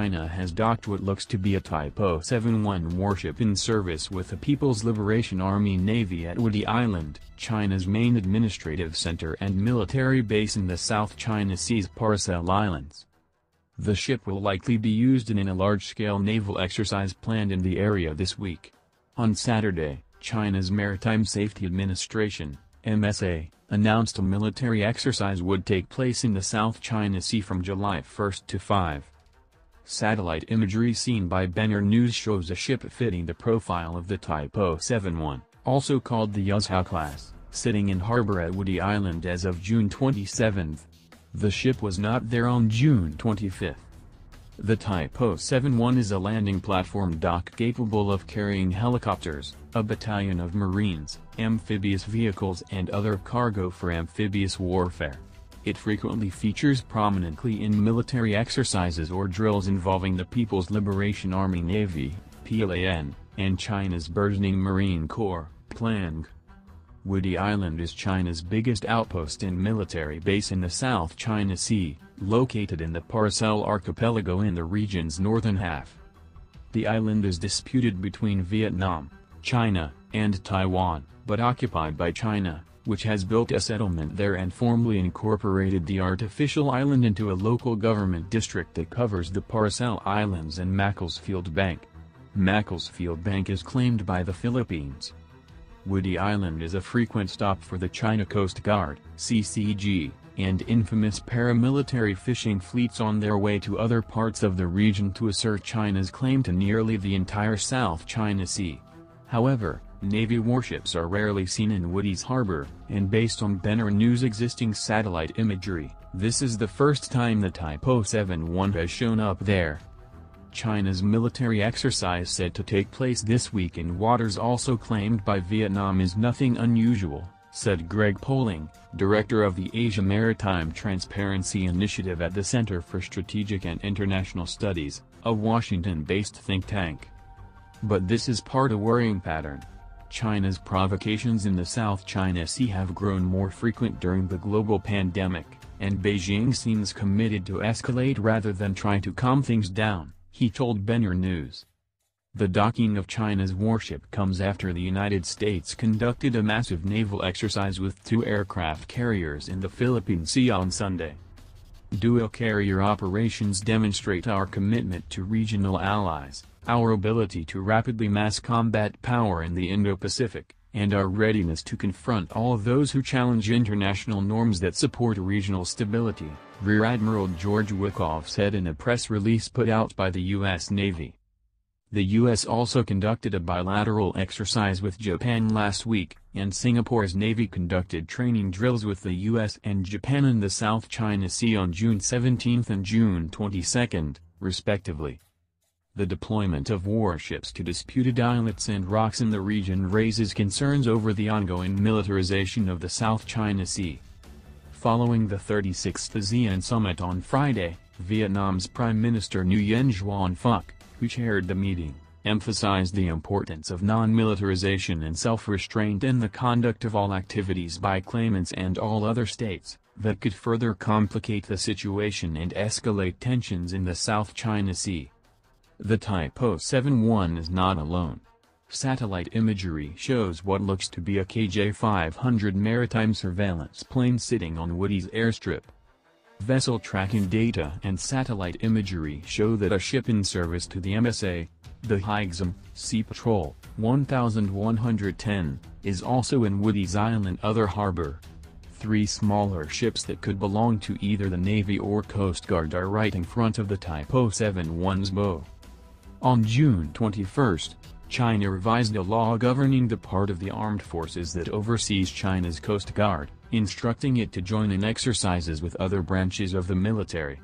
China has docked what looks to be a Type 071 warship in service with the People's Liberation Army Navy at Woody Island, China's main administrative center and military base in the South China Sea's Paracel Islands. The ship will likely be used in a large-scale naval exercise planned in the area this week. On Saturday, China's Maritime Safety Administration (MSA) announced a military exercise would take place in the South China Sea from July 1 to 5. Satellite imagery seen by BenarNews shows a ship fitting the profile of the Type 071, also called the Yuzhao class, sitting in harbor at Woody Island as of June 27. The ship was not there on June 25. The Type 071 is a landing platform dock capable of carrying helicopters, a battalion of Marines, amphibious vehicles and other cargo for amphibious warfare. It frequently features prominently in military exercises or drills involving the People's Liberation Army Navy (PLAN) and China's burgeoning Marine Corps (PLANG). Woody Island is China's biggest outpost and military base in the South China Sea, located in the Paracel Archipelago in the region's northern half. The island is disputed between Vietnam, China, and Taiwan, but occupied by China, which has built a settlement there and formally incorporated the artificial island into a local government district that covers the Paracel Islands and Macclesfield Bank. Macclesfield Bank is claimed by the Philippines. Woody Island is a frequent stop for the China Coast Guard (CCG) and infamous paramilitary fishing fleets on their way to other parts of the region to assert China's claim to nearly the entire South China Sea. However, Navy warships are rarely seen in Woody's harbor, and based on BenarNews' existing satellite imagery, this is the first time the Type 071 has shown up there. China's military exercise said to take place this week in waters also claimed by Vietnam is nothing unusual, said Greg Poling, director of the Asia Maritime Transparency Initiative at the Center for Strategic and International Studies, a Washington-based think tank. But this is part of a worrying pattern. China's provocations in the South China Sea have grown more frequent during the global pandemic, and Beijing seems committed to escalate rather than try to calm things down, he told BenarNews. The docking of China's warship comes after the United States conducted a massive naval exercise with two aircraft carriers in the Philippine Sea on Sunday. Dual carrier operations demonstrate our commitment to regional allies, our ability to rapidly mass combat power in the Indo-Pacific, and our readiness to confront all those who challenge international norms that support regional stability, Rear Admiral George Wyckoff said in a press release put out by the U.S. Navy. The U.S. also conducted a bilateral exercise with Japan last week, and Singapore's Navy conducted training drills with the U.S. and Japan in the South China Sea on June 17 and June 22, respectively. The deployment of warships to disputed islets and rocks in the region raises concerns over the ongoing militarization of the South China Sea. Following the 36th ASEAN summit on Friday, Vietnam's Prime Minister Nguyen Xuan Phuc, who chaired the meeting, emphasized the importance of non-militarization and self-restraint in the conduct of all activities by claimants and all other states that could further complicate the situation and escalate tensions in the South China Sea. The Type 071 is not alone. Satellite imagery shows what looks to be a KJ-500 maritime surveillance plane sitting on Woody's airstrip. Vessel tracking data and satellite imagery show that a ship in service to the MSA, the Haijing, Sea Patrol, 1110, is also in Woody's Island other harbor. Three smaller ships that could belong to either the Navy or Coast Guard are right in front of the Type 071's bow. On June 21, China revised a law governing the part of the armed forces that oversees China's Coast Guard, instructing it to join in exercises with other branches of the military.